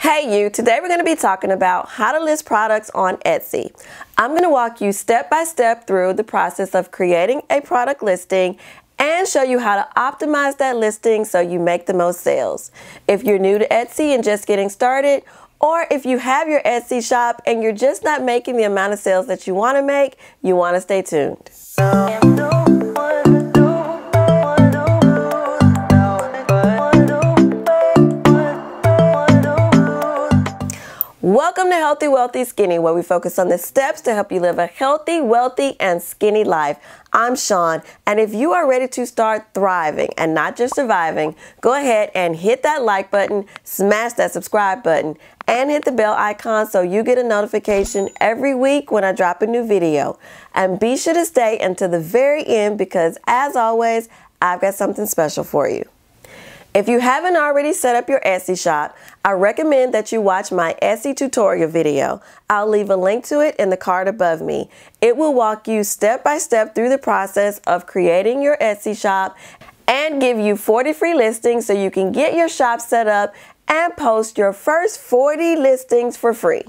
Hey you, today we're going to be talking about how to list products on Etsy. I'm going to walk you step by step through the process of creating a product listing and show you how to optimize that listing so you make the most sales. If you're new to Etsy and just getting started, or if you have your Etsy shop and you're just not making the amount of sales that you want to make, you want to stay tuned. Welcome to Healthy, Wealthy, Skinny, where we focus on the steps to help you live a healthy, wealthy, and skinny life. I'm Shawn, and if you are ready to start thriving and not just surviving, go ahead and hit that like button, smash that subscribe button, and hit the bell icon so you get a notification every week when I drop a new video. And be sure to stay until the very end because, as always, I've got something special for you. If you haven't already set up your Etsy shop, I recommend that you watch my Etsy tutorial video. I'll leave a link to it in the card above me. It will walk you step by step through the process of creating your Etsy shop and give you 40 free listings so you can get your shop set up and post your first 40 listings for free.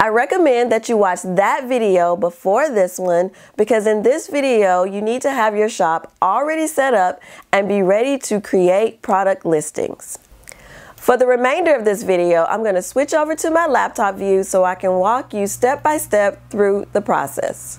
I recommend that you watch that video before this one because in this video you need to have your shop already set up and be ready to create product listings. For the remainder of this video, I'm going to switch over to my laptop view so I can walk you step by step through the process.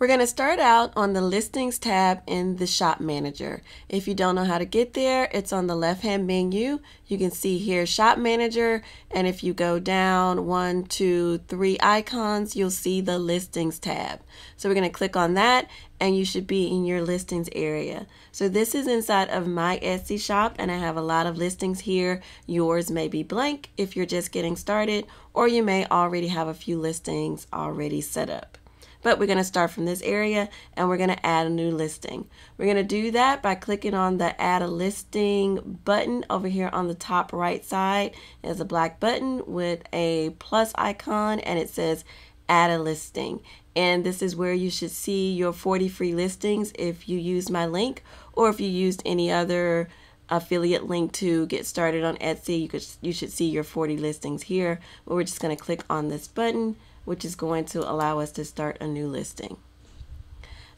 We're going to start out on the Listings tab in the Shop Manager. If you don't know how to get there, it's on the left-hand menu. You can see here Shop Manager, and if you go down 1, 2, 3 icons, you'll see the Listings tab. So we're going to click on that, and you should be in your listings area. So this is inside of my Etsy shop, and I have a lot of listings here. Yours may be blank if you're just getting started, or you may already have a few listings already set up. But we're going to start from this area and we're going to add a new listing. We're going to do that by clicking on the Add a Listing button over here on the top right side. There's a black button with a plus icon and it says Add a Listing. And this is where you should see your 40 free listings if you use my link or if you used any other affiliate link to get started on Etsy. You should see your 40 listings here. But we're just going to click on this button, which is going to allow us to start a new listing.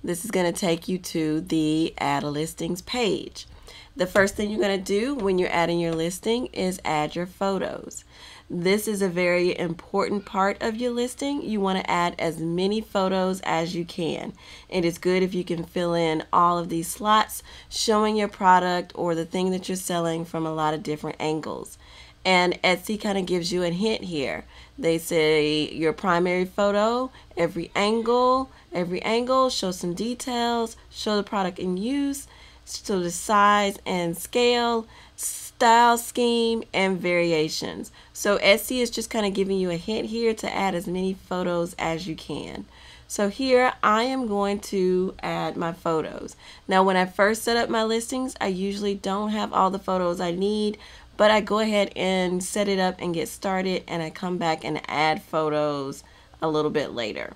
This is going to take you to the Add a Listings page. The first thing you're going to do when you're adding your listing is add your photos. This is a very important part of your listing. You want to add as many photos as you can. It is good if you can fill in all of these slots showing your product or the thing that you're selling from a lot of different angles. And Etsy kind of gives you a hint here. They say your primary photo, every angle, show some details, show the product in use, show the size and scale, style scheme, and variations. So Etsy is just kind of giving you a hint here to add as many photos as you can. So here I am going to add my photos. Now when I first set up my listings, I usually don't have all the photos I need, but I go ahead and set it up and get started, and I come back and add photos a little bit later.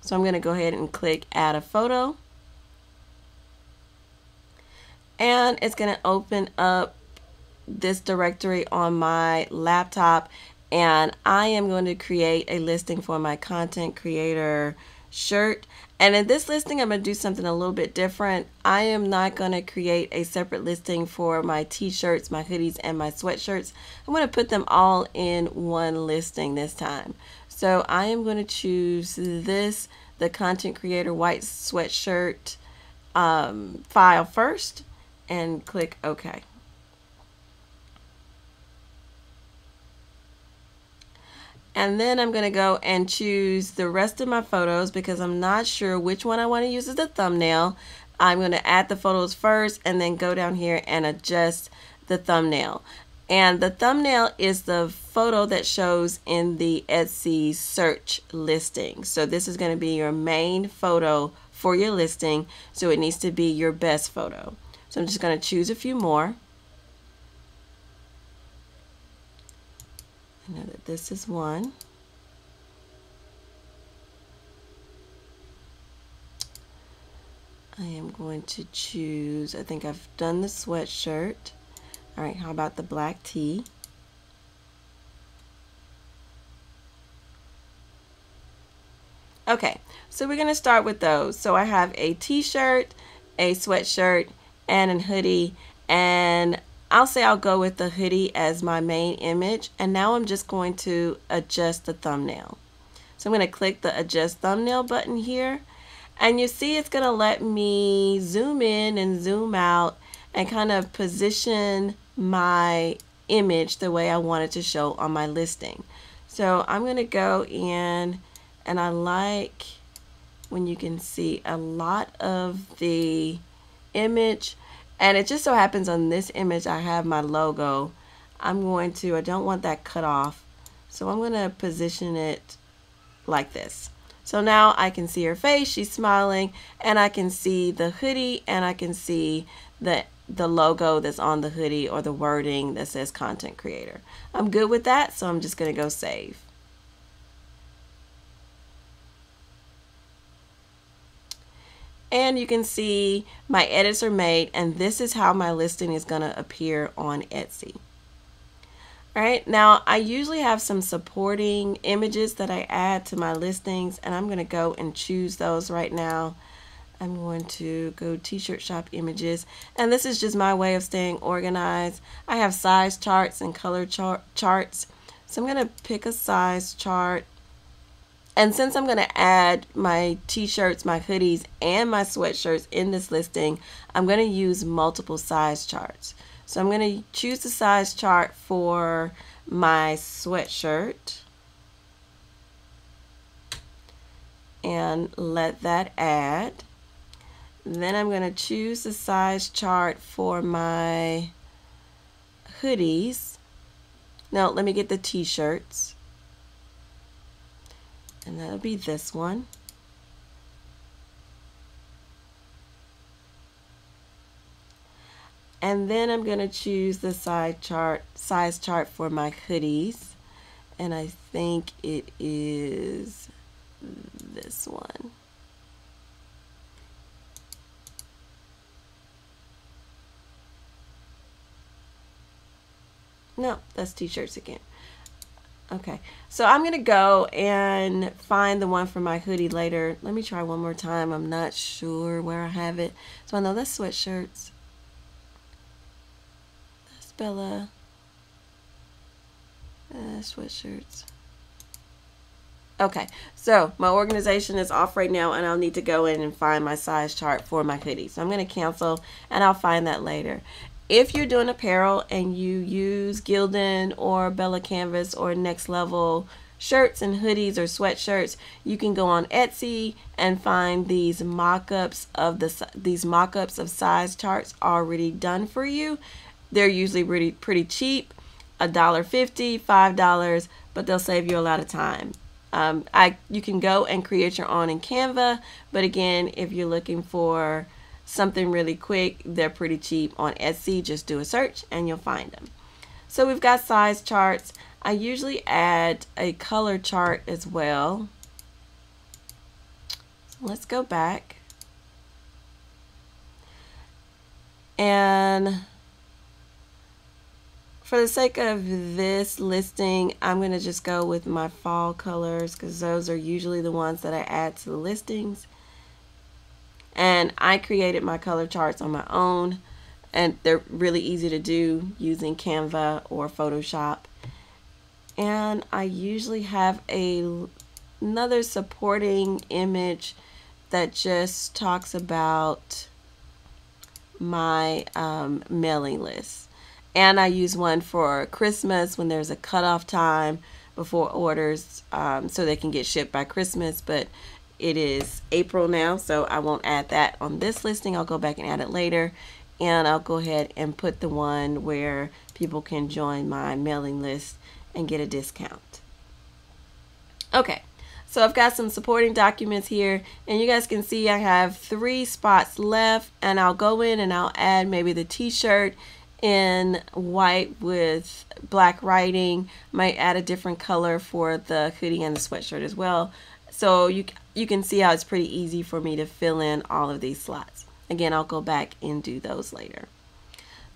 So I'm going to go ahead and click Add a Photo. And it's going to open up this directory on my laptop, and I am going to create a listing for my content creator shirt. And in this listing, I'm going to do something a little bit different. I am not going to create a separate listing for my t-shirts, my hoodies, and my sweatshirts. I'm going to put them all in one listing this time. So I am going to choose this, the content creator white sweatshirt file first, and click OK. And then I'm going to go and choose the rest of my photos because I'm not sure which one I want to use as a thumbnail. I'm going to add the photos first and then go down here and adjust the thumbnail. And the thumbnail is the photo that shows in the Etsy search listing. So this is going to be your main photo for your listing. So it needs to be your best photo. So I'm just going to choose a few more. Know that this is one. I am going to choose, I think I've done the sweatshirt. All right, how about the black tee? Okay, so we're going to start with those. So I have a t-shirt, a sweatshirt, and a hoodie, and I'll go with the hoodie as my main image. And now I'm just going to adjust the thumbnail. So I'm going to click the adjust thumbnail button here, and you see it's going to let me zoom in and zoom out and kind of position my image the way I want it to show on my listing. So I'm going to go in, and I like when you can see a lot of the image. And it just so happens on this image I have my logo. I don't want that cut off, so I'm going to position it like this. So now I can see her face, she's smiling, and I can see the hoodie, and I can see the logo that's on the hoodie, or the wording that says content creator. I'm good with that, so I'm just going to go save. And you can see my edits are made, and this is how my listing is going to appear on Etsy. All right, now I usually have some supporting images that I add to my listings, and I'm going to go and choose those right now. I'm going to go t-shirt shop images, and this is just my way of staying organized. I have size charts and color charts, so I'm going to pick a size chart. And since I'm going to add my t-shirts, my hoodies, and my sweatshirts in this listing, I'm going to use multiple size charts. So I'm going to choose the size chart for my sweatshirt and let that add. Then I'm going to choose the size chart for my hoodies. Now let me get the t-shirts. And that'll be this one. And then I'm going to choose the size chart for my hoodies. And I think it is this one. No, that's t-shirts again. Okay, so I'm going to go and find the one for my hoodie later. Let me try one more time. I'm not sure where I have it. So I know that's sweatshirts. That's Bella. Sweatshirts. Okay, so my organization is off right now, and I'll need to go in and find my size chart for my hoodie. So I'm going to cancel, and I'll find that later. If you're doing apparel and you use Gildan or Bella Canvas or Next Level shirts and hoodies or sweatshirts, you can go on Etsy and find these mock-ups of size charts already done for you. They're usually pretty cheap, $1.50, $5, but they'll save you a lot of time. You can go and create your own in Canva, but again, if you're looking for something really quick, they're pretty cheap on Etsy. Just do a search and you'll find them. So we've got size charts. I usually add a color chart as well. So let's go back. And for the sake of this listing, I'm going to just go with my fall colors, because those are usually the ones that I add to the listings. And I created my color charts on my own, and they're really easy to do using Canva or Photoshop. And I usually have another supporting image that just talks about my mailing list. And I use one for Christmas when there's a cutoff time before orders, so they can get shipped by Christmas. But it is April now, so I won't add that on this listing. I'll go back and add it later, and I'll go ahead and put the one where people can join my mailing list and get a discount. Okay, so I've got some supporting documents here, and you guys can see I have 3 spots left, and I'll go in and I'll add maybe the t-shirt in white with black writing. Might add a different color for the hoodie and the sweatshirt as well. So you can see how it's pretty easy for me to fill in all of these slots. Again, I'll go back and do those later.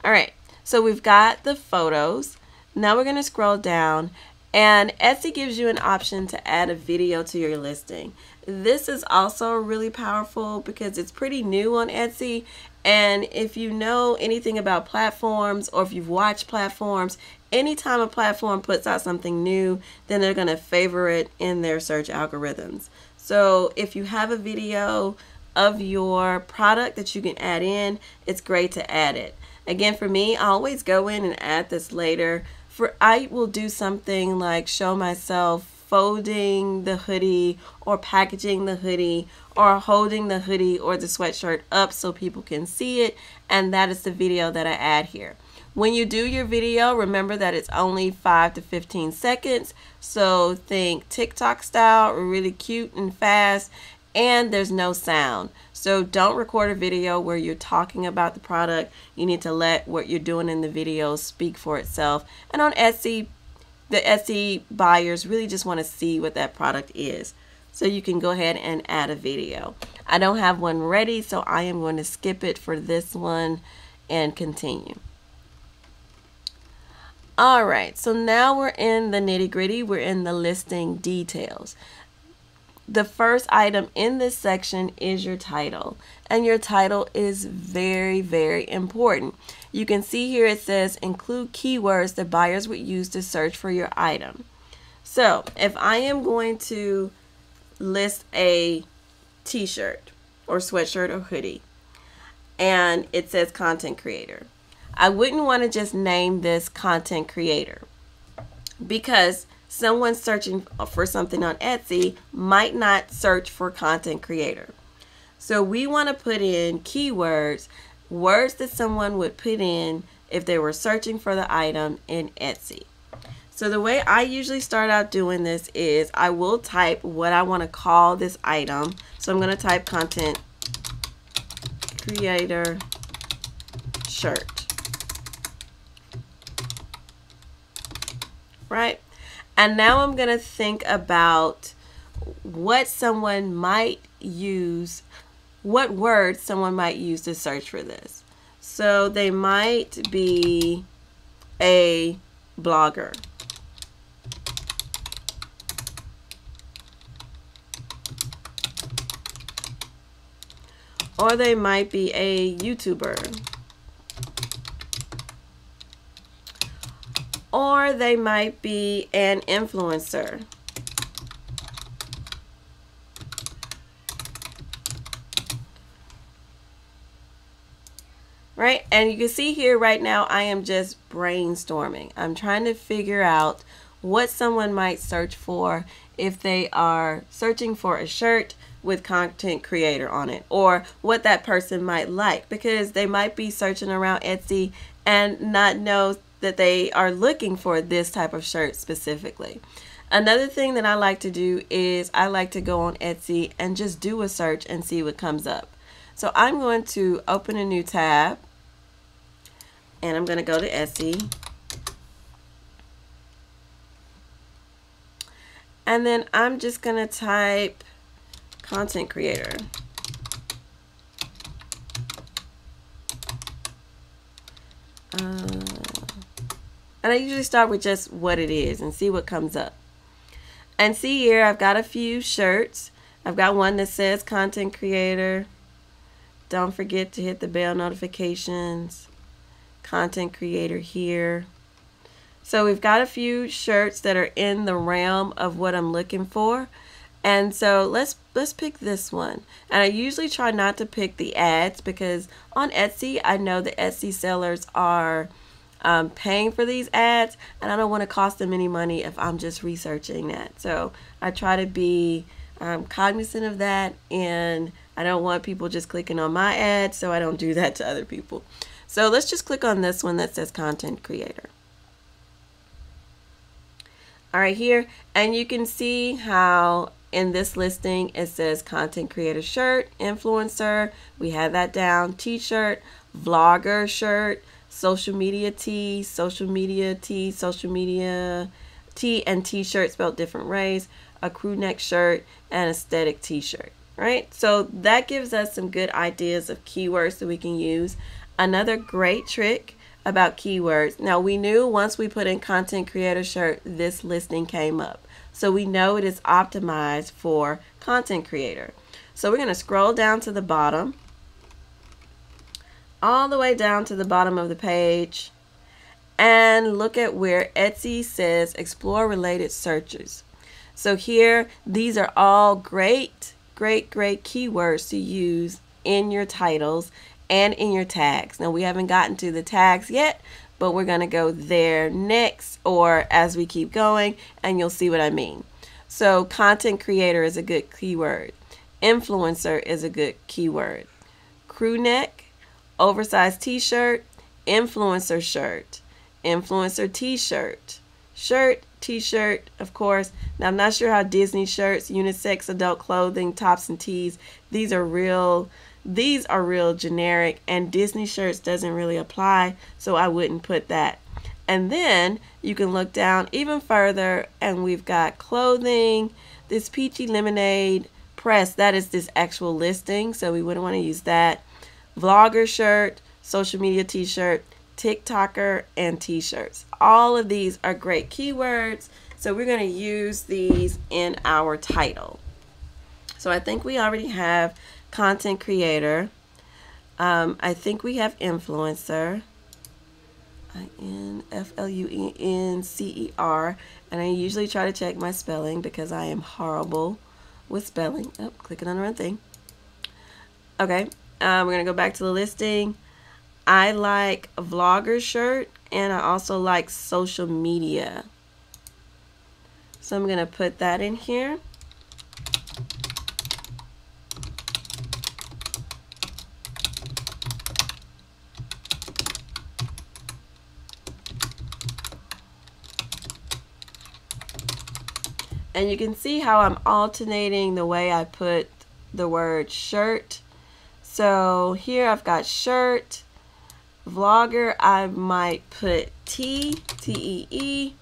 All right, so we've got the photos. Now we're going to scroll down, and Etsy gives you an option to add a video to your listing. This is also really powerful because it's pretty new on Etsy, and if you know anything about platforms or if you've watched platforms, anytime a platform puts out something new, then they're going to favor it in their search algorithms. So if you have a video of your product that you can add in, it's great to add it. Again, for me, I always go in and add this later. I will do something like show myself folding the hoodie or packaging the hoodie or holding the hoodie or the sweatshirt up so people can see it, and that is the video that I add here. When you do your video, remember that it's only 5 to 15 seconds, so think TikTok style, really cute and fast, and there's no sound. So don't record a video where you're talking about the product. You need to let what you're doing in the video speak for itself. And on Etsy, the Etsy buyers really just want to see what that product is. So you can go ahead and add a video. I don't have one ready, so I am going to skip it for this one and continue. All right, so now we're in the nitty-gritty. We're in the listing details. The first item in this section is your title, and your title is very, very important. You can see here it says include keywords that buyers would use to search for your item. So if I am going to list a t-shirt or sweatshirt or hoodie and it says content creator, I wouldn't want to just name this content creator, because someone searching for something on Etsy might not search for content creator. So we want to put in keywords, words that someone would put in if they were searching for the item in Etsy. So the way I usually start out doing this is I will type what I want to call this item. So I'm going to type content creator shirt. Right? And now I'm going to think about what someone might use, what words someone might use to search for this. So they might be a blogger. Or they might be a YouTuber. Or they might be an influencer. Right? And you can see here right now I am just brainstorming. I'm trying to figure out what someone might search for if they are searching for a shirt with content creator on it, or what that person might like, because they might be searching around Etsy and not know that they are looking for this type of shirt specifically. Another thing that I like to do is I like to go on Etsy and just do a search and see what comes up. So I'm going to open a new tab and I'm going to go to Etsy. And then I'm just going to type content creator. And I usually start with just what it is and see what comes up. And see here, I've got a few shirts. I've got one that says content creator. Don't forget to hit the bell notifications. Content creator here. So we've got a few shirts that are in the realm of what I'm looking for. And so let's pick this one. And I usually try not to pick the ads, because on Etsy, I know the Etsy sellers are paying for these ads, and I don't want to cost them any money if I'm just researching that. So I try to be cognizant of that, and I don't want people just clicking on my ad, so I don't do that to other people. So let's just click on this one that says content creator. All right, here, and you can see how in this listing it says content creator shirt, influencer, we had that down, t-shirt, vlogger shirt, social media tee, social media tee, social media tee, and t-shirt spelled different ways, a crew neck shirt, and aesthetic t-shirt, right? So that gives us some good ideas of keywords that we can use. Another great trick about keywords. Now we knew once we put in content creator shirt, this listing came up. So we know it is optimized for content creator. So we're going to scroll down to the bottom, all the way down to the bottom of the page, and look at where Etsy says explore related searches. So here, these are all great keywords to use in your titles and in your tags. Now we haven't gotten to the tags yet, but we're going to go there next, or as we keep going, and you'll see what I mean. So content creator is a good keyword. Influencer is a good keyword. Crew neck, oversized t-shirt, influencer shirt, influencer t-shirt, shirt, t-shirt, of course. Now I'm not sure how Disney shirts, unisex adult clothing, tops and tees, these are real generic, and Disney shirts doesn't really apply, so I wouldn't put that. And then you can look down even further and we've got clothing, this peachy lemonade press, that is this actual listing, so we wouldn't want to use that. Vlogger shirt, social media t-shirt, TikToker, and t-shirts. All of these are great keywords, so we're going to use these in our title. So I think we already have content creator. I think we have influencer, influencer, and I usually try to check my spelling because I am horrible with spelling. Oh, clicking on the wrong thing. Okay, we're going to go back to the listing. I like a vlogger shirt, and I also like social media. So I'm going to put that in here. And you can see how I'm alternating the way I put the word shirt. So here I've got shirt. Vlogger, I might put T-E-E,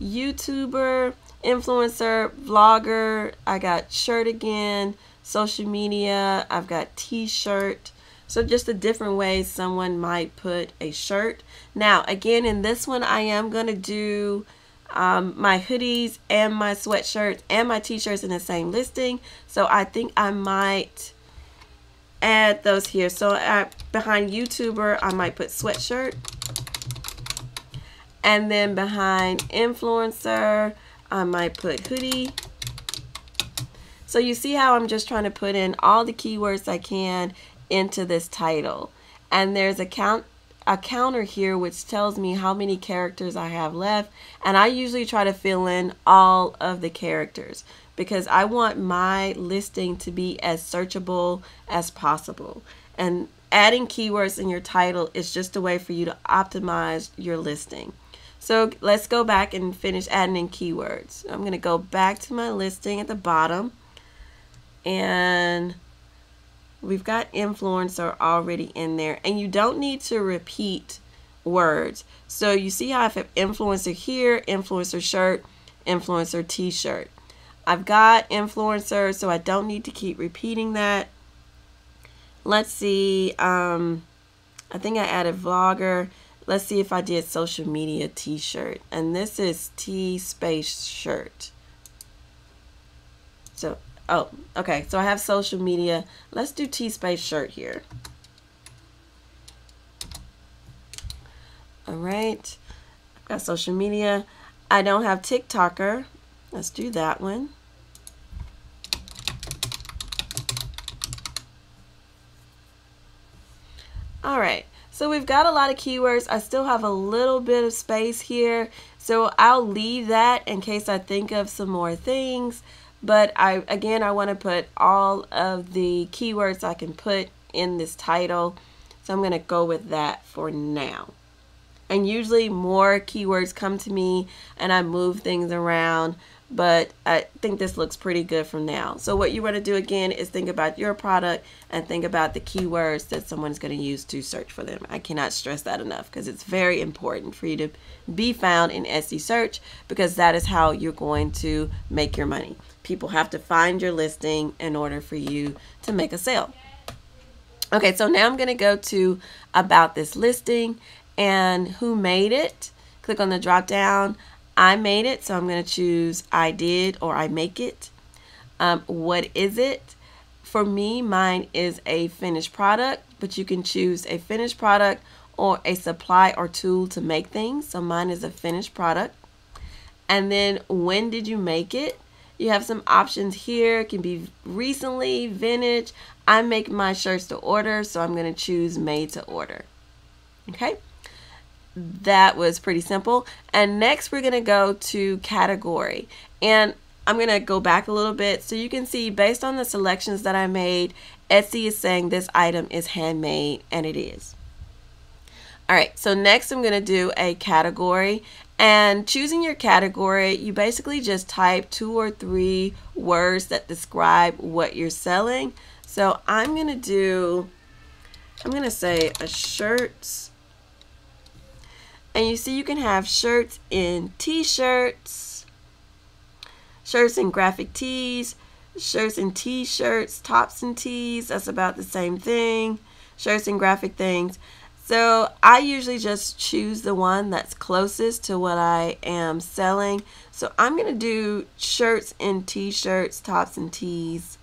YouTuber, influencer, vlogger, I got shirt again, social media, I've got t-shirt. So just the different ways someone might put a shirt. Now again, in this one I am going to do my hoodies and my sweatshirts and my t-shirts in the same listing, so I think I might add those here. So behind YouTuber I might put sweatshirt, and then behind influencer I might put hoodie. So you see how I'm just trying to put in all the keywords I can into this title, and there's a counter here which tells me how many characters I have left, and I usually try to fill in all of the characters because I want my listing to be as searchable as possible. And adding keywords in your title is just a way for you to optimize your listing. So let's go back and finish adding in keywords. I'm going to go back to my listing at the bottom, and we've got influencer already in there, and you don't need to repeat words. So you see how I have influencer here, influencer shirt, influencer t-shirt. I've got influencer, so I don't need to keep repeating that. Let's see, I think I added vlogger. Let's see if I did social media t-shirt, and this is T space shirt. So, oh, okay, so I have social media. Let's do T space shirt here. All right, I've got social media. I don't have TikToker. Let's do that one. All right, so we've got a lot of keywords. I still have a little bit of space here, so I'll leave that in case I think of some more things. But again, I want to put all of the keywords I can put in this title, so I'm going to go with that for now. And usually more keywords come to me and I move things around, but I think this looks pretty good from now. So what you want to do again is think about your product and think about the keywords that someone's going to use to search for them. I cannot stress that enough because it's very important for you to be found in Etsy search, because that is how you're going to make your money. People have to find your listing in order for you to make a sale. Okay, so now I'm going to go to about this listing, and who made it. Click on the drop down. I made it, so I'm going to choose I did or I make it. What is it? For me, mine is a finished product, but you can choose a finished product or a supply or tool to make things. So mine is a finished product. And then when did you make it? You have some options here. It can be recently, vintage. I make my shirts to order, so I'm going to choose made to order. Okay, that was pretty simple. And next we're going to go to category. And I'm going to go back a little bit so you can see, based on the selections that I made, Etsy is saying this item is handmade, and it is. All right, so next I'm going to do a category. And choosing your category, you basically just type 2 or 3 words that describe what you're selling. So I'm going to do, I'm going to say a shirt. And you see you can have shirts in t-shirts, shirts in graphic tees, shirts in t-shirts, tops and tees. That's about the same thing. Shirts and graphic things. So I usually just choose the one that's closest to what I am selling. So I'm going to do shirts and t-shirts, tops and tees.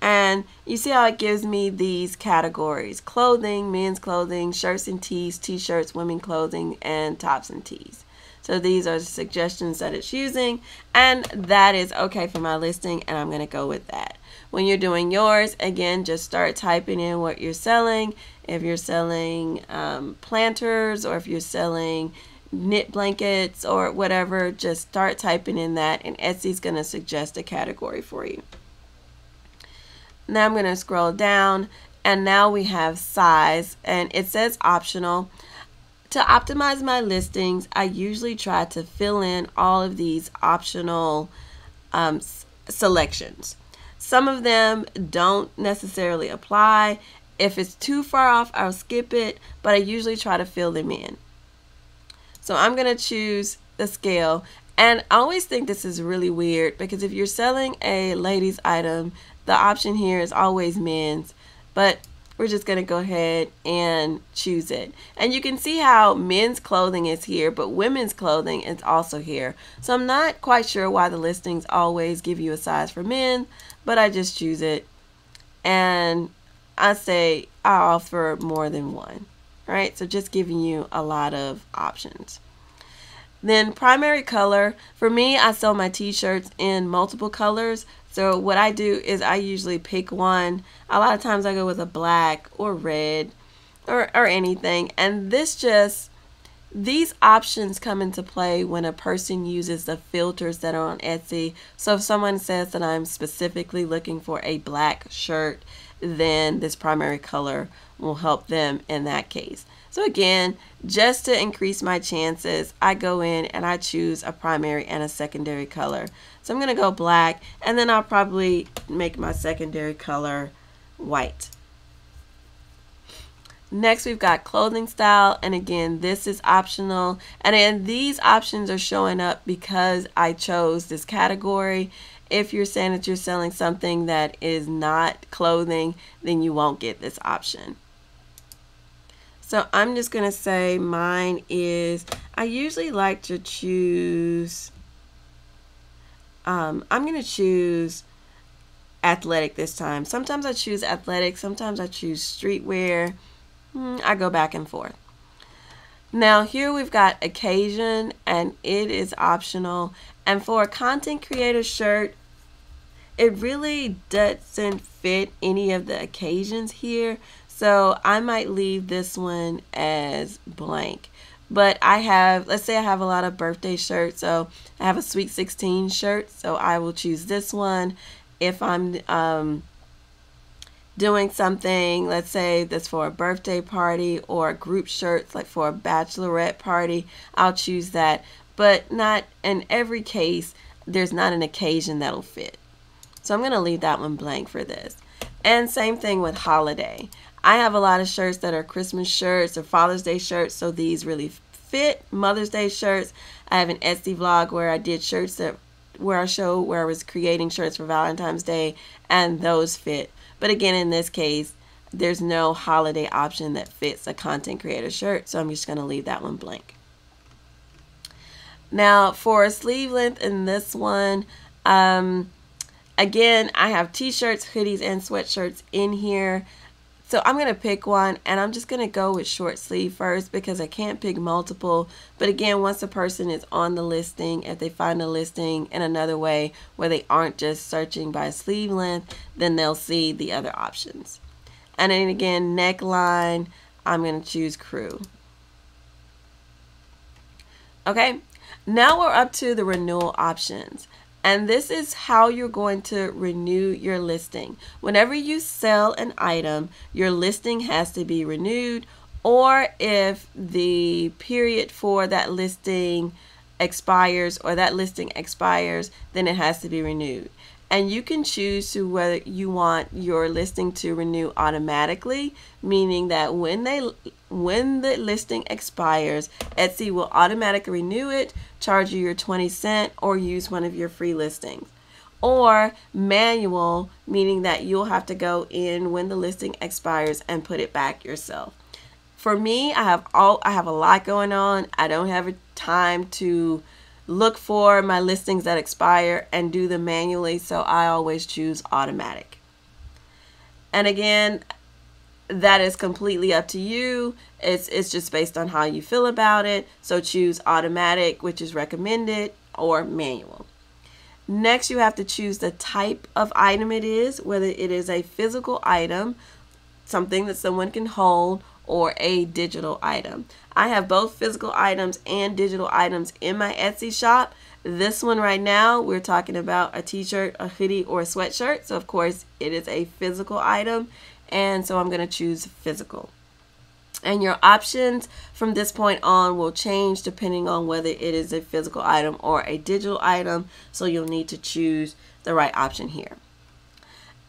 And you see how it gives me these categories: clothing, men's clothing, shirts and tees, t-shirts, women's clothing, and tops and tees. So these are the suggestions that it's using, and that is okay for my listing, and I'm going to go with that. When you're doing yours, again, just start typing in what you're selling. If you're selling planters, or if you're selling knit blankets or whatever, just start typing in that, and Etsy's going to suggest a category for you. Now I'm going to scroll down, and now we have size, and it says optional. To optimize my listings, I usually try to fill in all of these optional selections. Some of them don't necessarily apply. If it's too far off, I'll skip it, but I usually try to fill them in. So I'm going to choose the scale, and I always think this is really weird, because if you're selling a ladies item, the option here is always men's, but we're just going to go ahead and choose it. And you can see how men's clothing is here, but women's clothing is also here. So I'm not quite sure why the listings always give you a size for men, but I just choose it. And I say I offer more than one, right? So just giving you a lot of options. Then primary color. For me, I sell my t-shirts in multiple colors. So what I do is I usually pick one. A lot of times I go with a black or red or anything. And this just, these options come into play when a person uses the filters that are on Etsy. So if someone says that I'm specifically looking for a black shirt, then this primary color will help them in that case. So again, just to increase my chances, I go in and I choose a primary and a secondary color. So I'm going to go black, and then I'll probably make my secondary color white. Next, we've got clothing style, and again, this is optional. And then these options are showing up because I chose this category. If you're saying that you're selling something that is not clothing, then you won't get this option. So I'm just going to say mine is, I usually like to choose, I'm going to choose athletic this time. Sometimes I choose athletic, sometimes I choose streetwear. I go back and forth. Now here we've got occasion, and it is optional. And for a content creator shirt, it really doesn't fit any of the occasions here. So I might leave this one as blank, but I have, let's say I have a lot of birthday shirts. So I have a Sweet 16 shirt, so I will choose this one. If I'm doing something, let's say that's for a birthday party, or group shirts like for a bachelorette party, I'll choose that, but not in every case. There's not an occasion that'll fit. So I'm going to leave that one blank for this. And same thing with holiday. I have a lot of shirts that are Christmas shirts or Father's Day shirts, so these really fit. Mother's Day shirts. I have an Etsy vlog where I did shirts that where I showed where I was creating shirts for Valentine's Day, and those fit. But again, in this case, there's no holiday option that fits a content creator shirt, so I'm just going to leave that one blank. Now for sleeve length in this one, again, I have t-shirts, hoodies, and sweatshirts in here. So I'm going to pick one, and I'm just going to go with short sleeve first because I can't pick multiple. But again, once a person is on the listing, if they find a listing in another way where they aren't just searching by sleeve length, then they'll see the other options. And then again, neckline, I'm going to choose crew. Okay, now we're up to the renewal options. And this is how you're going to renew your listing. Whenever you sell an item, your listing has to be renewed, or if the period for that listing expires or that listing expires, then it has to be renewed. And you can choose to whether you want your listing to renew automatically, meaning that when the listing expires, Etsy will automatically renew it, charge you your 20 cents, or use one of your free listings. Or manual, meaning that you'll have to go in when the listing expires and put it back yourself. For me, I have a lot going on. I don't have time to look for my listings that expire and do them manually, so I always choose automatic. And again, that is completely up to you. It's just based on how you feel about it, so choose automatic, which is recommended, or manual. Next, you have to choose the type of item it is, whether it is a physical item, something that someone can hold, or a digital item. I have both physical items and digital items in my Etsy shop. This one right now, we're talking about a t-shirt, a hoodie, or a sweatshirt. So of course it is a physical item, and so I'm gonna choose physical. And your options from this point on will change depending on whether it is a physical item or a digital item, so you'll need to choose the right option here.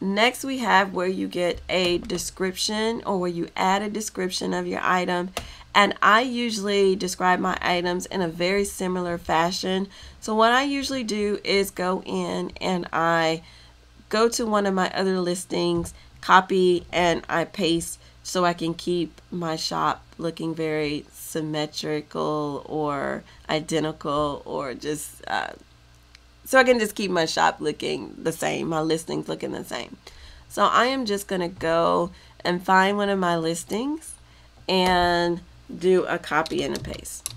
Next, we have where you get a description, or where you add a description of your item. And I usually describe my items in a very similar fashion. So what I usually do is go in and I go to one of my other listings, copy, and I paste so I can keep my shop looking very symmetrical or identical, or just so I can just keep my shop looking the same, my listings looking the same. So I am just going to go and find one of my listings and do a copy and a paste.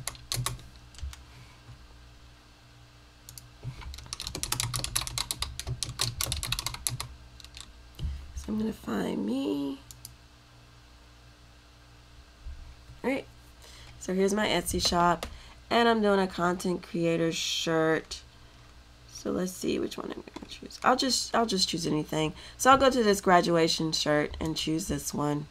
So I'm going to find me. All right. So here's my Etsy shop, and I'm doing a content creator shirt. So let's see which one I'm going to choose. I'll just choose anything. So I'll go to this graduation shirt and choose this one.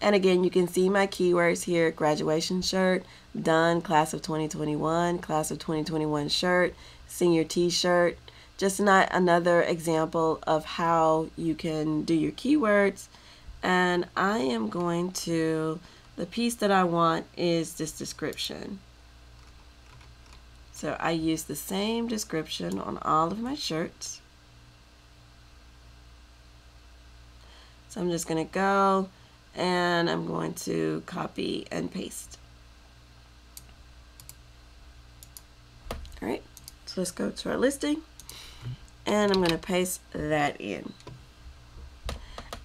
And again, you can see my keywords here: graduation shirt, done, class of 2021, class of 2021 shirt, senior t-shirt. Just not another example of how you can do your keywords. And I am going to, the piece that I want is this description. So I use the same description on all of my shirts. So I'm just going to go and I'm going to copy and paste. All right, so let's go to our listing and I'm going to paste that in.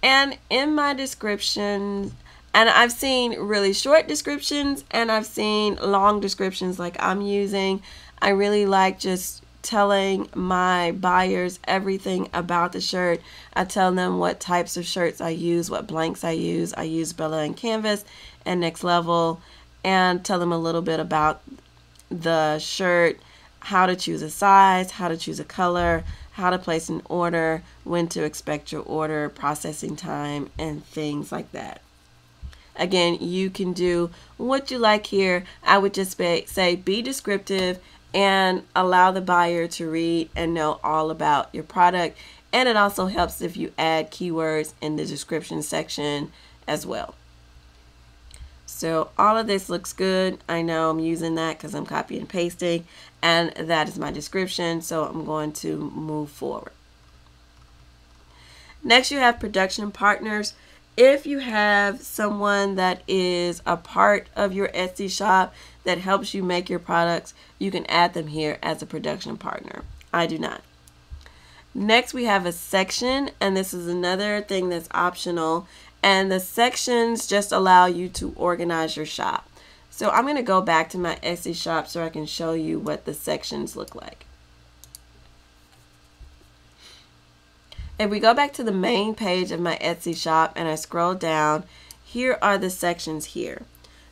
And in my description, and I've seen really short descriptions and I've seen long descriptions like I'm using. I really like just telling my buyers everything about the shirt. I tell them what types of shirts I use, what blanks I use. I use Bella and Canvas and Next Level, and tell them a little bit about the shirt, how to choose a size, how to choose a color, how to place an order, when to expect your order, processing time, and things like that. Again, you can do what you like here. I would just say be descriptive and allow the buyer to read and know all about your product. And it also helps if you add keywords in the description section as well. So all of this looks good. I know I'm using that because I'm copying and pasting, and that is my description. So I'm going to move forward. Next, you have production partners. If you have someone that is a part of your Etsy shop that helps you make your products, you can add them here as a production partner. I do not. Next, we have a section, and this is another thing that's optional. And the sections just allow you to organize your shop. So I'm going to go back to my Etsy shop so I can show you what the sections look like. If we go back to the main page of my Etsy shop and I scroll down, here are the sections here.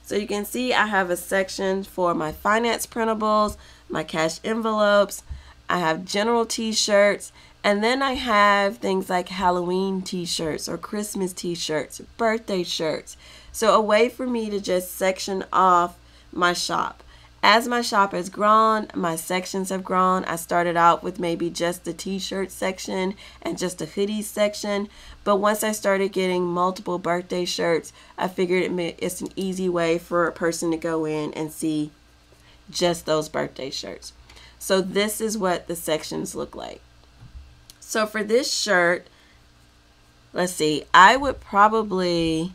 So you can see I have a section for my finance printables, my cash envelopes, I have general t-shirts, and then I have things like Halloween t-shirts or Christmas t-shirts, birthday shirts. So a way for me to just section off my shop. As my shop has grown, my sections have grown. I started out with maybe just the t-shirt section and just a hoodie section. But once I started getting multiple birthday shirts, I figured it's an easy way for a person to go in and see just those birthday shirts. So this is what the sections look like. So for this shirt, let's see, I would probably,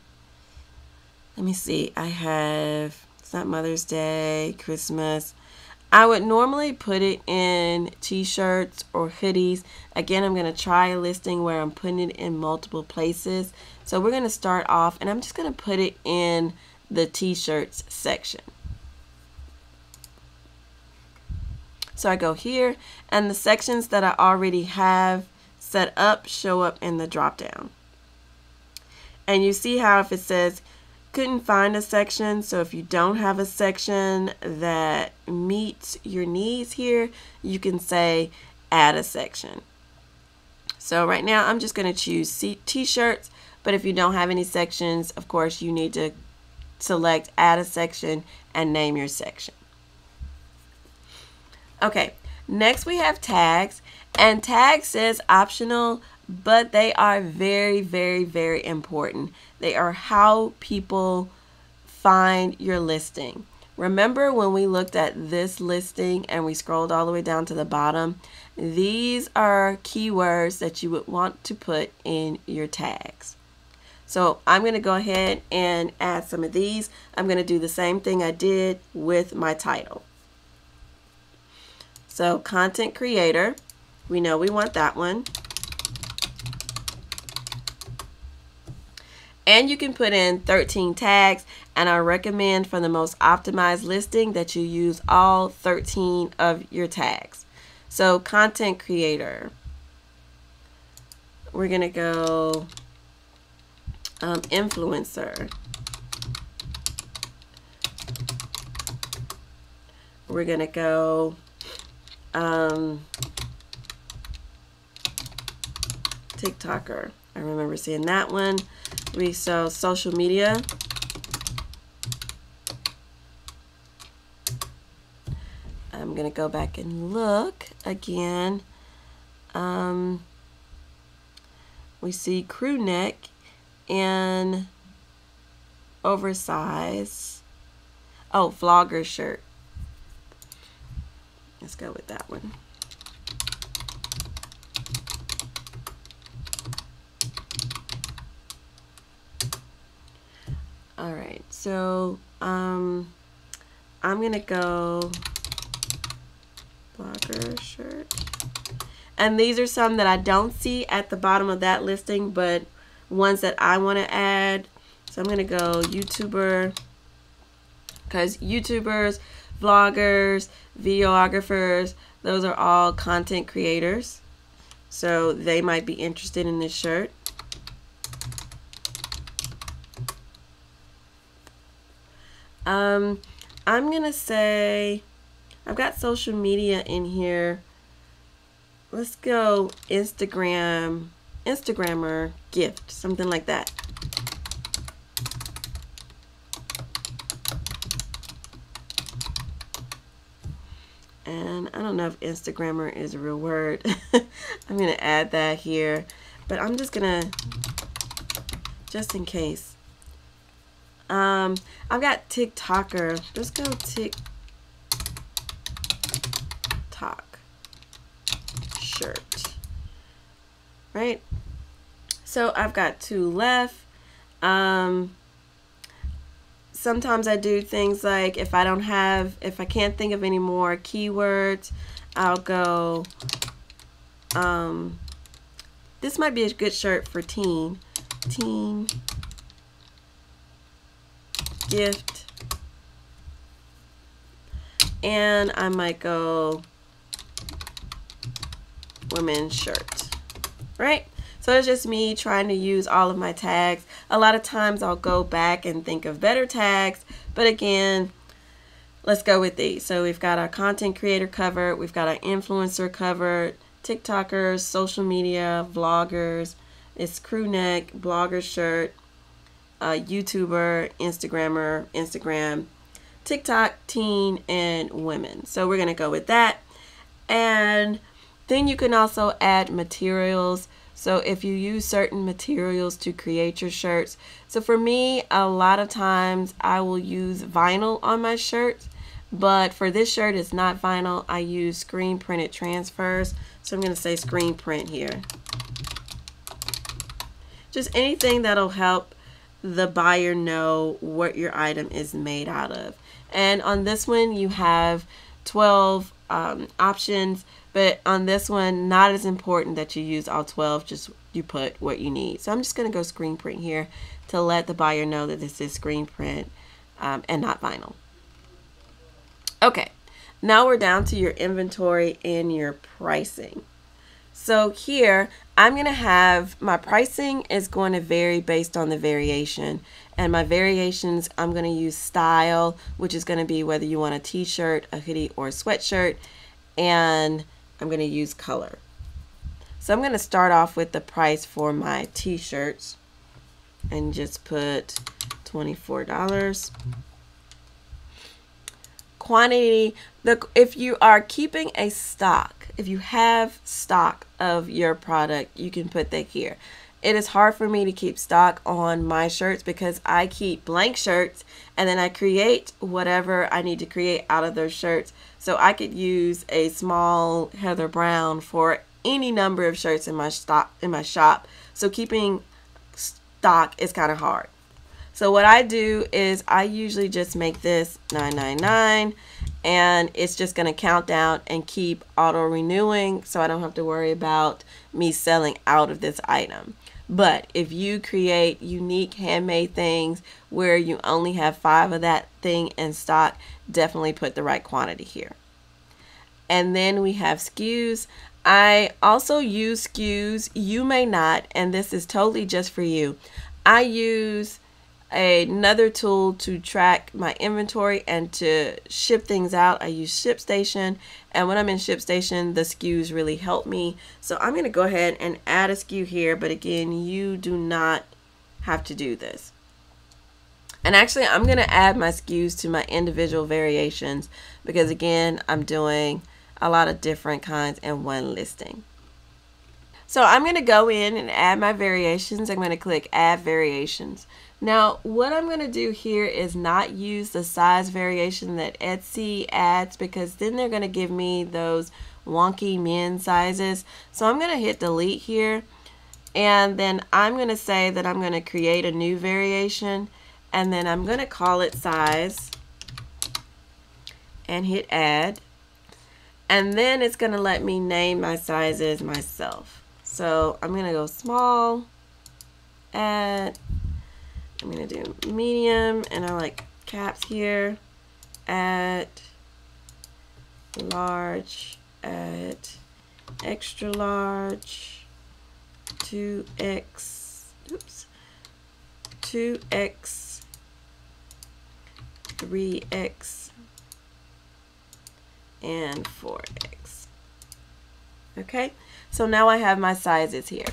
let me see, I have... It's not Mother's Day, Christmas. I would normally put it in t-shirts or hoodies. Again, I'm going to try a listing where I'm putting it in multiple places. So we're going to start off, and I'm just going to put it in the t-shirts section. So I go here, and the sections that I already have set up show up in the drop down. And you see how if it says couldn't find a section, so if you don't have a section that meets your needs here, you can say add a section. So right now I'm just going to choose t-shirts, but if you don't have any sections, of course you need to select add a section and name your section. Okay, next we have tags, and tags says optional, but they are very, very, very important. They are how people find your listing. Remember when we looked at this listing and we scrolled all the way down to the bottom? These are keywords that you would want to put in your tags. So I'm going to go ahead and add some of these. I'm going to do the same thing I did with my title. So content creator, we know we want that one. And you can put in 13 tags, and I recommend for the most optimized listing that you use all 13 of your tags. So content creator, we're going to go influencer. We're going to go TikToker. I remember seeing that one. We sell social media, I'm going to go back and look again. We see crew neck and oversized, oh, vlogger shirt, let's go with that one. All right, so I'm gonna go blogger shirt. And these are some that I don't see at the bottom of that listing, but ones that I wanna add. So I'm gonna go YouTuber, because YouTubers, vloggers, videographers, those are all content creators. So they might be interested in this shirt. I'm going to say, I've got social media in here. Let's go Instagram, Instagrammer gift, something like that. And I don't know if Instagrammer is a real word. I'm going to add that here, but I'm just going to, just in case. I've got TikToker. Let's go TikTok shirt, right? So I've got two left. Sometimes I do things like if I can't think of any more keywords, I'll go, this might be a good shirt for teen. Teen gift. And I might go women's shirt, right? So it's just me trying to use all of my tags. A lot of times I'll go back and think of better tags, but again, let's go with these. So we've got our content creator covered, we've got our influencer covered, TikTokers, social media, vloggers, it's crew neck, blogger shirt, YouTuber, Instagrammer, Instagram, TikTok, teen, and women. So we're gonna go with that. And then you can also add materials. So if you use certain materials to create your shirts. So for me, a lot of times I will use vinyl on my shirts, but for this shirt it's not vinyl. I use screen printed transfers. So I'm gonna say screen print here. Just anything that'll help the buyer know what your item is made out of. And on this one you have 12 options, but on this one not as important that you use all 12, just you put what you need. So I'm just gonna go screen print here to let the buyer know that this is screen print and not vinyl. Okay, now we're down to your inventory and your pricing. So here I'm gonna have my pricing is going to vary based on the variation, and my variations I'm gonna use style, which is gonna be whether you want a t-shirt, a hoodie, or a sweatshirt, and I'm gonna use color. So I'm gonna start off with the price for my t-shirts and just put $24. Quantity, if you are keeping a stock, if you have stock of your product, you can put that here. It is hard for me to keep stock on my shirts because I keep blank shirts and then I create whatever I need to create out of those shirts. So I could use a small Heather Brown for any number of shirts in my stock in my shop. So keeping stock is kind of hard. So what I do is I usually just make this 999 and it's just going to count down and keep auto renewing, so I don't have to worry about me selling out of this item. But if you create unique handmade things where you only have 5 of that thing in stock, definitely put the right quantity here. And then we have SKUs. I also use SKUs. You may not, and this is totally just for you. I use another tool to track my inventory and to ship things out. I use ShipStation, and when I'm in ShipStation the SKUs really help me. So I'm gonna go ahead and add a SKU here, but again you do not have to do this. And actually I'm gonna add my SKUs to my individual variations because again I'm doing a lot of different kinds in one listing. So I'm gonna go in and add my variations. I'm gonna click add variations. Now, what I'm going to do here is not use the size variation that Etsy adds because then they're going to give me those wonky men sizes. So I'm going to hit delete here, and then I'm going to say that I'm going to create a new variation, and then I'm going to call it size and hit add, and then it's going to let me name my sizes myself. So I'm going to go small, add, I'm going to do medium, and I like caps here, add, large, add, extra large, 2X, oops, 2X, 3X, and 4X. Okay, so now I have my sizes here.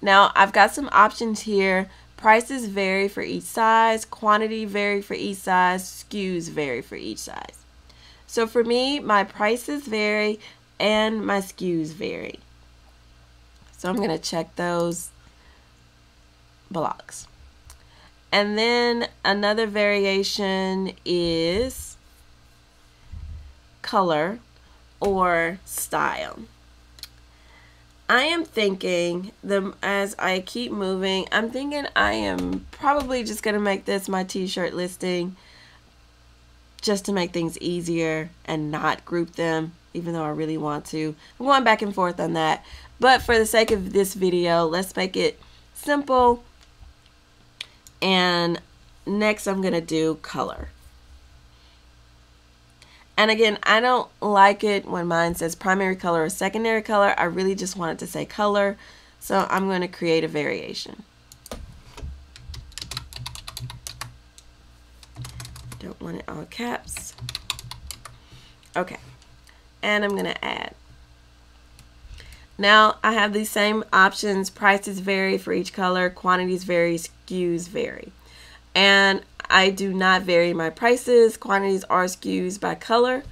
Now I've got some options here. Prices vary for each size, quantity vary for each size, SKUs vary for each size. So for me, my prices vary and my SKUs vary. So I'm going to check those blocks. And then another variation is color or style. I am thinking, as I keep moving, I'm thinking I am probably just going to make this my t-shirt listing just to make things easier and not group them, even though I really want to. I'm going back and forth on that. But for the sake of this video, let's make it simple. And next I'm going to do color. And again, I don't like it when mine says primary color or secondary color. I really just want it to say color. So I'm going to create a variation. Don't want it all caps. Okay. And I'm going to add. Now I have these same options. Prices vary for each color. Quantities vary. SKUs vary. And I do not vary my prices, quantities, or SKUs by color.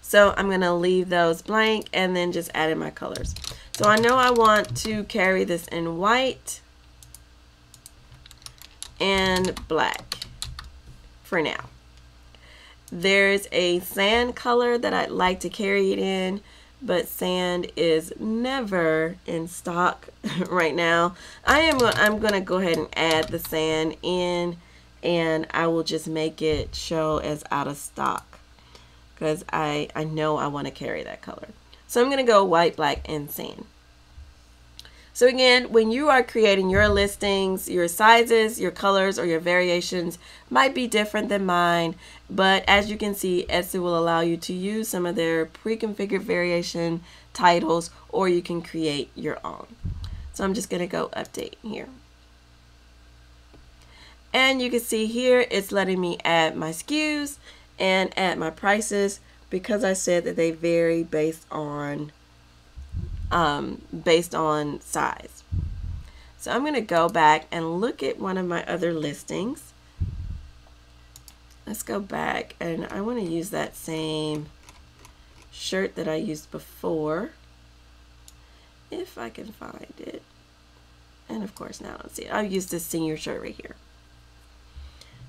So I'm going to leave those blank and then just add in my colors. So I know I want to carry this in white and black for now. There's a sand color that I'd like to carry it in, but sand is never in stock right now. I'm gonna go ahead and add the sand in, and I will just make it show as out of stock because I know I want to carry that color. So I'm gonna go white, black, and sand. So again, when you are creating your listings, your sizes, your colors, or your variations might be different than mine, but as you can see, Etsy will allow you to use some of their pre-configured variation titles, or you can create your own. So I'm just going to go update here. And you can see here, it's letting me add my SKUs and add my prices because I said that they vary based on size. So I'm going to go back and look at one of my other listings. Let's go back, and I want to use that same shirt that I used before if I can find it. And of course now I don't see it. I'll use this senior shirt right here.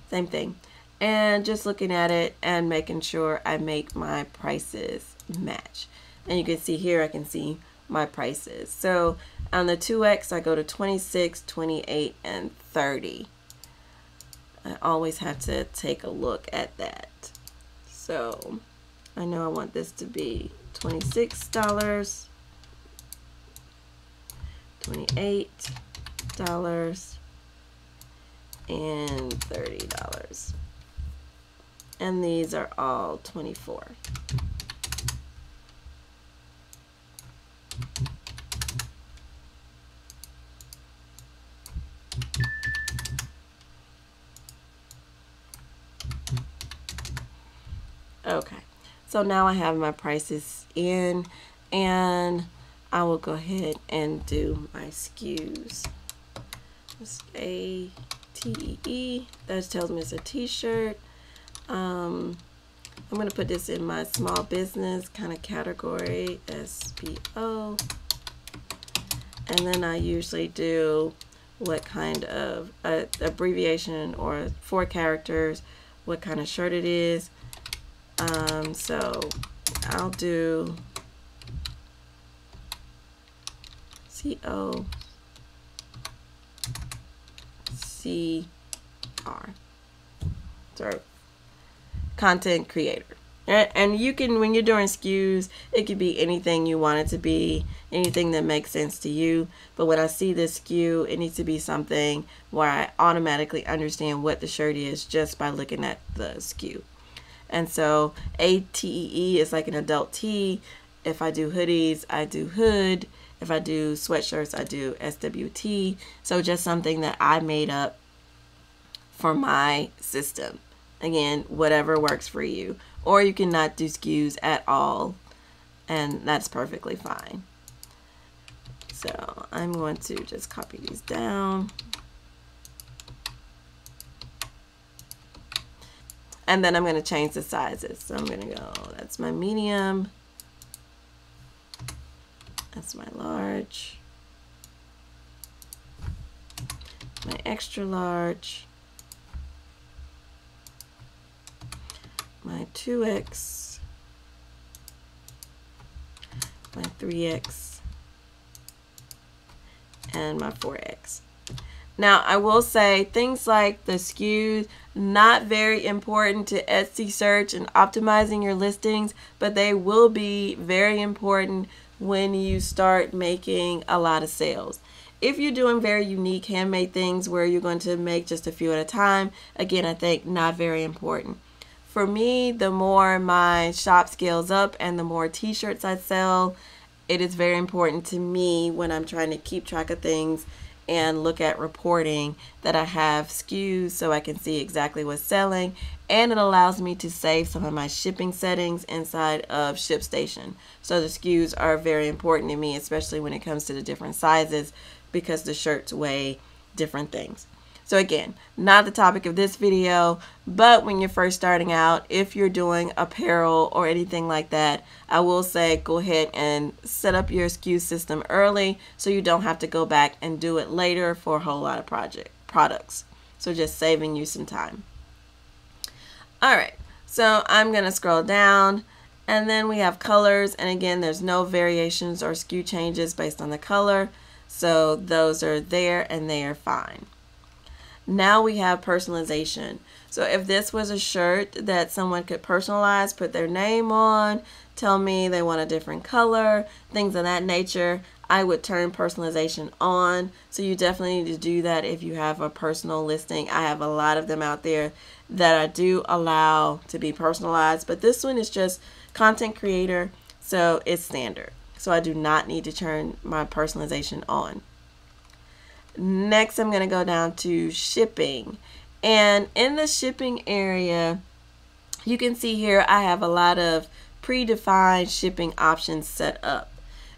Same thing, and just looking at it and making sure I make my prices match. And you can see here, I can see my prices. So on the 2X, I go to 26, 28, and 30. I always have to take a look at that. So I know I want this to be $26, $28, and $30. And these are all 24. Okay, so now I have my prices in, and I will go ahead and do my SKUs. It's a TEE, that tells me it's a t-shirt. I'm going to put this in my small business kind of category, SPO, and then I usually do what kind of abbreviation or 4 characters, what kind of shirt it is. So I'll do COCR, so content creator. And you can, when you're doing SKUs, it could be anything you want it to be, anything that makes sense to you. But when I see this SKU, it needs to be something where I automatically understand what the shirt is just by looking at the SKU. And so ATEE is like an adult tee. If I do hoodies, I do hood. If I do sweatshirts, I do SWT. So just something that I made up for my system. Again, whatever works for you. Or you cannot do SKUs at all, and that's perfectly fine. So I'm going to just copy these down. And then I'm going to change the sizes. So I'm going to go, that's my medium. That's my large. My extra large. My 2X. my 3X, and my 4X. Now, I will say things like the SKUs, not very important to Etsy search and optimizing your listings, but they will be very important when you start making a lot of sales. If you're doing very unique handmade things where you're going to make just a few at a time, again, I think not very important. For me, the more my shop scales up and the more t-shirts I sell, it is very important to me when I'm trying to keep track of things and look at reporting that I have SKUs so I can see exactly what's selling, and it allows me to save some of my shipping settings inside of ShipStation. So the SKUs are very important to me, especially when it comes to the different sizes, because the shirts weigh different things. So again, not the topic of this video, but when you're first starting out, if you're doing apparel or anything like that, I will say go ahead and set up your SKU system early so you don't have to go back and do it later for a whole lot of products. So just saving you some time. All right, so I'm gonna scroll down, and then we have colors, and again, there's no variations or SKU changes based on the color. So those are there and they are fine. Now we have personalization. So if this was a shirt that someone could personalize, put their name on, tell me they want a different color, things of that nature, I would turn personalization on. So you definitely need to do that if you have a personal listing. I have a lot of them out there that I do allow to be personalized, but this one is just content creator, so it's standard. So I do not need to turn my personalization on. Next, I'm going to go down to shipping, and in the shipping area, you can see here I have a lot of predefined shipping options set up.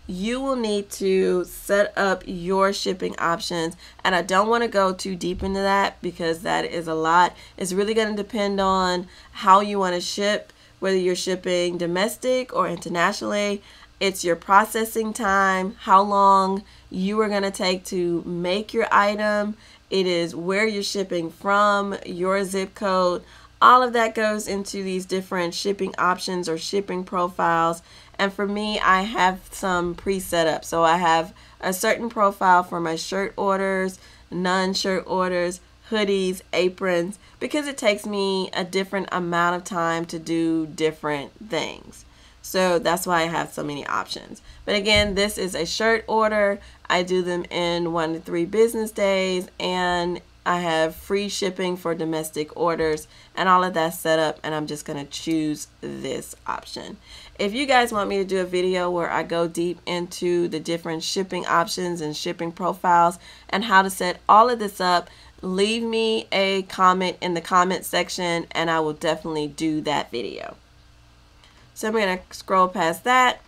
You will need to set up your shipping options, and I don't want to go too deep into that because that is a lot. It's really going to depend on how you want to ship, whether you're shipping domestic or internationally. It's your processing time, how long you are going to take to make your item. It is where you're shipping from, your zip code. All of that goes into these different shipping options or shipping profiles. And for me, I have some pre-set up. So I have a certain profile for my shirt orders, non-shirt orders, hoodies, aprons, because it takes me a different amount of time to do different things. So that's why I have so many options. But again, this is a shirt order. I do them in 1 to 3 business days, and I have free shipping for domestic orders, and all of that's set up, and I'm just gonna choose this option. If you guys want me to do a video where I go deep into the different shipping options and shipping profiles and how to set all of this up, leave me a comment in the comment section, and I will definitely do that video. So I'm going to scroll past that,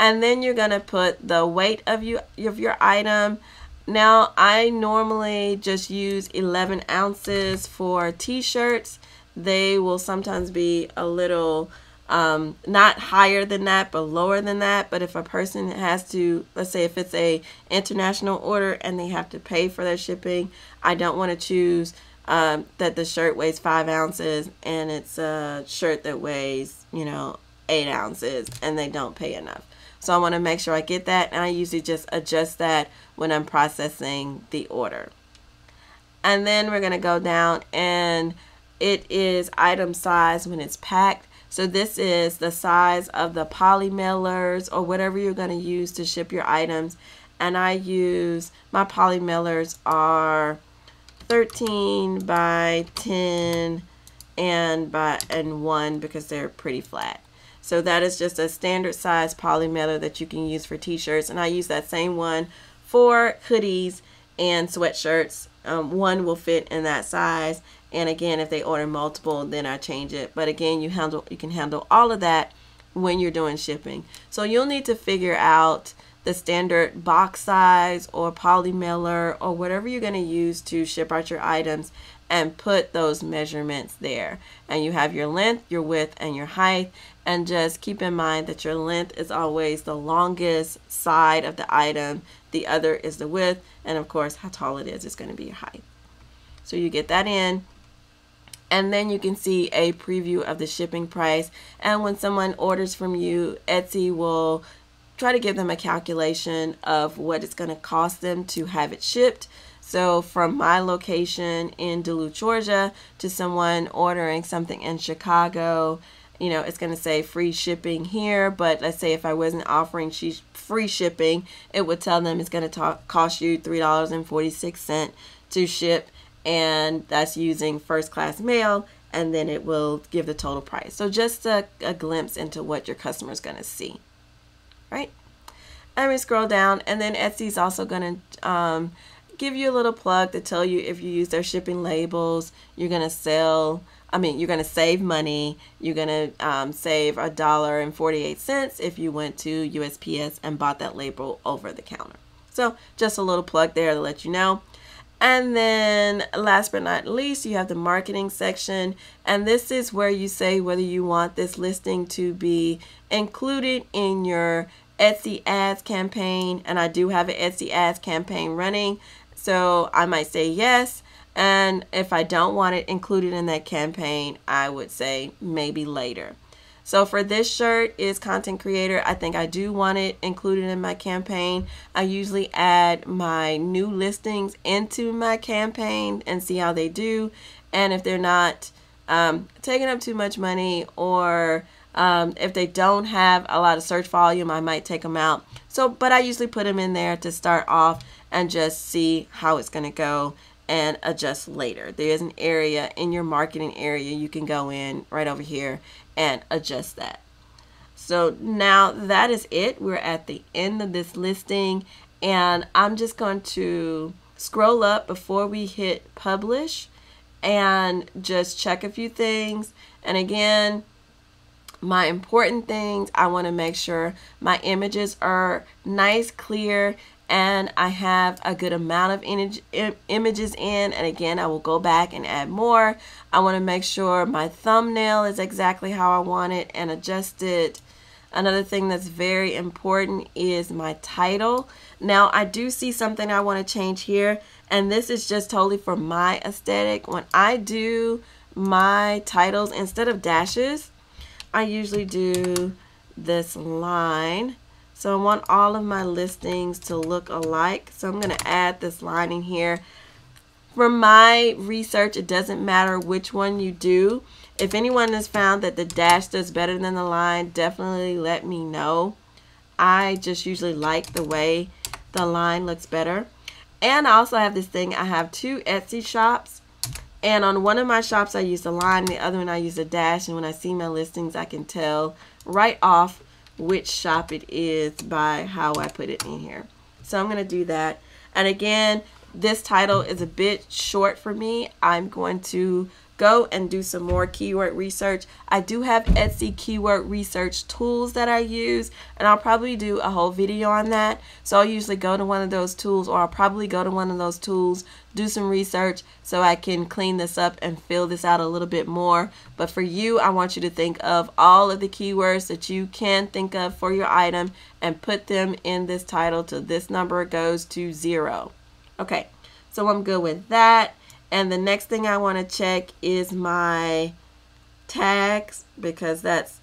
and then you're going to put the weight of your item. Now, I normally just use 11 ounces for t-shirts. They will sometimes be a little not higher than that, but lower than that. But if a person has to, let's say if it's a international order and they have to pay for their shipping, I don't want to choose that the shirt weighs 5 ounces and it's a shirt that weighs, you know, 8 ounces and they don't pay enough. So I want to make sure I get that, and I usually just adjust that when I'm processing the order. And then we're going to go down, and it is item size when it's packed. So this is the size of the poly mailers or whatever you're going to use to ship your items. And I use, my poly mailers are 13 by 10 and 1 because they're pretty flat. So that is just a standard size poly mailer that you can use for t-shirts. And I use that same one for hoodies and sweatshirts. One will fit in that size. And again, if they order multiple, then I change it. But again, you can handle all of that when you're doing shipping. So you'll need to figure out the standard box size or poly mailer or whatever you're going to use to ship out your items, and put those measurements there. And you have your length, your width, and your height. And just keep in mind that your length is always the longest side of the item. The other is the width, and of course how tall it is going to be your height. So you get that in, and then you can see a preview of the shipping price. And when someone orders from you, Etsy will try to give them a calculation of what it's going to cost them to have it shipped. So from my location in Duluth, Georgia, to someone ordering something in Chicago, you know, it's going to say free shipping here, but let's say if I wasn't offering free shipping, it would tell them it's going to cost you $3.46 to ship, and that's using first class mail, and then it will give the total price. So just a glimpse into what your customer is going to see, right? I'm going to scroll down, and then Etsy is also going to give you a little plug to tell you if you use their shipping labels, you're going to save money. You're going to save $1.48 if you went to USPS and bought that label over the counter. So just a little plug there to let you know. And then last but not least, you have the marketing section, and this is where you say whether you want this listing to be included in your Etsy ads campaign. And I do have an Etsy ads campaign running, so I might say yes, and if I don't want it included in that campaign, I would say maybe later. So for this shirt is content creator, I think I do want it included in my campaign. I usually add my new listings into my campaign and see how they do, and if they're not taking up too much money, or if they don't have a lot of search volume, I might take them out. So, but I usually put them in there to start off and just see how it's going to go and adjust later. There is an area in your marketing area you can go in right over here and adjust that. So now that is it. We're at the end of this listing, and I'm just going to scroll up before we hit publish and just check a few things. And again, my important things, I want to make sure my images are nice, clear, and I have a good amount of images in, and again, I will go back and add more. I want to make sure my thumbnail is exactly how I want it and adjust it. Another thing that's very important is my title. Now, I do see something I want to change here, and this is just totally for my aesthetic. When I do my titles, instead of dashes, I usually do this line. So I want all of my listings to look alike, so I'm going to add this line in here. From my research, it doesn't matter which one you do. If anyone has found that the dash does better than the line, definitely let me know. I just usually like the way the line looks better. And I also have this thing, I have two Etsy shops. And on one of my shops, I use a line, the other one I use a dash, and when I see my listings, I can tell right off which shop it is by how I put it in here. So I'm going to do that. And again, this title is a bit short for me. I'm going to go and do some more keyword research. I do have Etsy keyword research tools that I use, and I'll probably do a whole video on that. So I'll usually go to one of those tools, or I'll probably go to one of those tools, do some research so I can clean this up and fill this out a little bit more. But for you, I want you to think of all of the keywords that you can think of for your item and put them in this title till this number goes to 0. Okay, so I'm good with that. And the next thing I want to check is my tags, because that's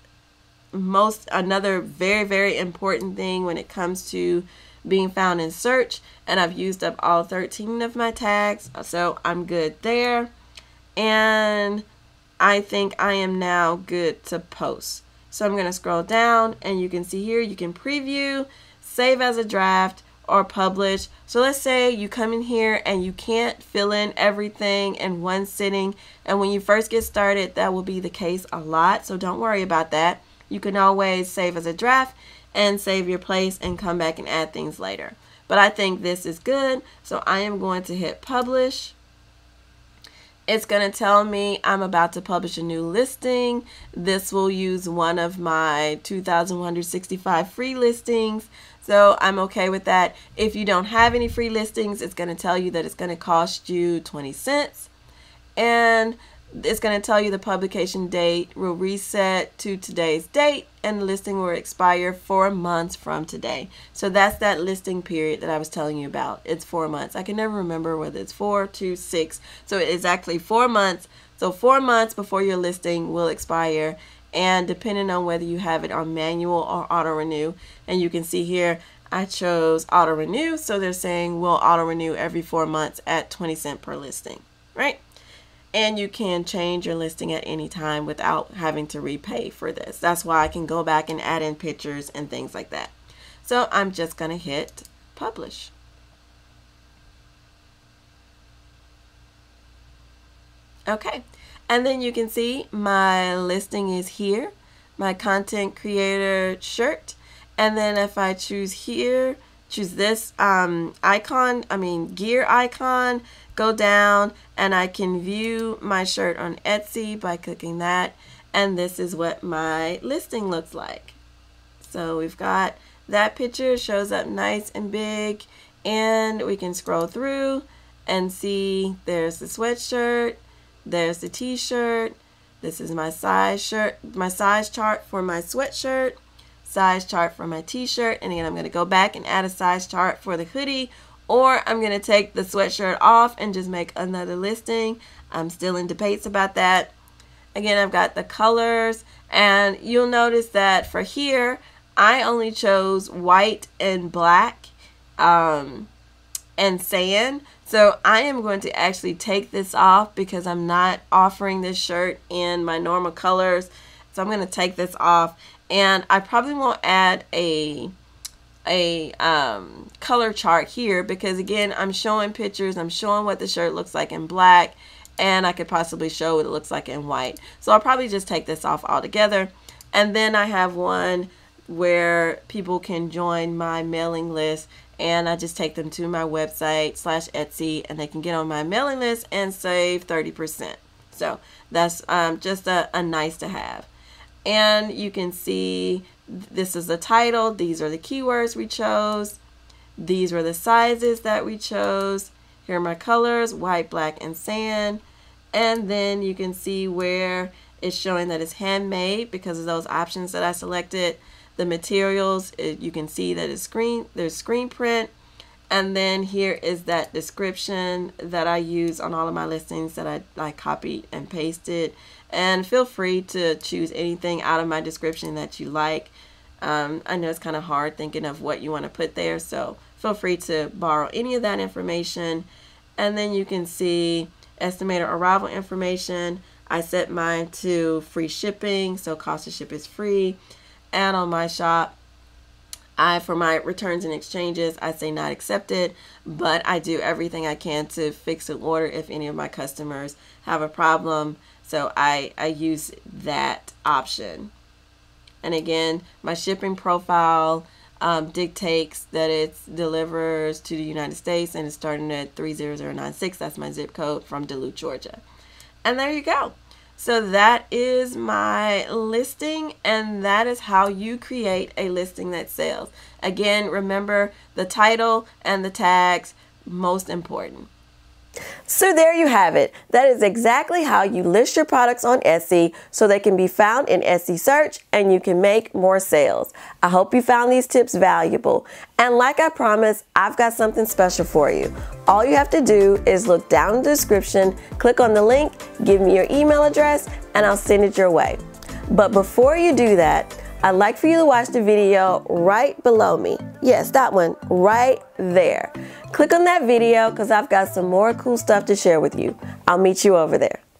another very, very important thing when it comes to being found in search. And I've used up all 13 of my tags, so I'm good there. And I think I am now good to post. So I'm going to scroll down, and you can see here you can preview, save as a draft, or publish. So let's say you come in here and you can't fill in everything in one sitting, and when you first get started, that will be the case a lot, so don't worry about that. You can always save as a draft and save your place and come back and add things later. But I think this is good, so I am going to hit publish. It's going to tell me I'm about to publish a new listing. This will use one of my 2,165 free listings, so I'm okay with that. If you don't have any free listings, it's going to tell you that it's going to cost you 20 cents. And it's going to tell you the publication date will reset to today's date, and the listing will expire 4 months from today. So that's that listing period that I was telling you about. It's 4 months. I can never remember whether it's 4, 2, 6. So it is actually 4 months. So 4 months before your listing will expire, and depending on whether you have it on manual or auto renew. And you can see here I chose auto renew, so they're saying we'll auto renew every 4 months at 20 cents per listing, right? And you can change your listing at any time without having to repay for this. That's why I can go back and add in pictures and things like that. So I'm just gonna hit publish. Okay, and then you can see my listing is here, my content creator shirt. And then if I choose here, choose this gear icon, go down, and I can view my shirt on Etsy by clicking that. And this is what my listing looks like. So we've got that picture, shows up nice and big, and we can scroll through and see there's the sweatshirt, there's the t-shirt, this is my size chart for my sweatshirt, size chart for my t-shirt, and again I'm going to go back and add a size chart for the hoodie, or I'm going to take the sweatshirt off and just make another listing. I'm still in debates about that. Again, I've got the colors, and you'll notice that for here I only chose white and black and sand. So I am going to actually take this off because I'm not offering this shirt in my normal colors. So I'm going to take this off. And I probably won't add a color chart here because, again, I'm showing pictures. I'm showing what the shirt looks like in black, and I could possibly show what it looks like in white. So I'll probably just take this off altogether. And then I have one where people can join my mailing list, and I just take them to my website / Etsy, and they can get on my mailing list and save 30%. So that's just a nice to have. And you can see this is the title. These are the keywords we chose. These were the sizes that we chose. Here are my colors, white, black, and sand. And then you can see where it's showing that it's handmade because of those options that I selected. The materials, you can see that it's there's screen print. And then here is that description that I use on all of my listings that I copied and pasted. And feel free to choose anything out of my description that you like. I know it's kind of hard thinking of what you want to put there, so feel free to borrow any of that information. And then you can see estimated arrival information. I set mine to free shipping, so cost to ship is free. And on my shop, for my returns and exchanges, I say not accepted, but I do everything I can to fix an order if any of my customers have a problem. So I use that option. And again, my shipping profile dictates that it delivers to the United States, and it's starting at 30096. That's my zip code, from Duluth, Georgia. And there you go. So that is my listing, and that is how you create a listing that sells. Again, remember the title and the tags, most important. So there you have it. That is exactly how you list your products on Etsy so they can be found in Etsy search and you can make more sales. I hope you found these tips valuable. And like I promised, I've got something special for you. All you have to do is look down in the description, click on the link, give me your email address, and I'll send it your way. But before you do that, I'd like for you to watch the video right below me. Yes, that one right there. Click on that video because I've got some more cool stuff to share with you. I'll meet you over there.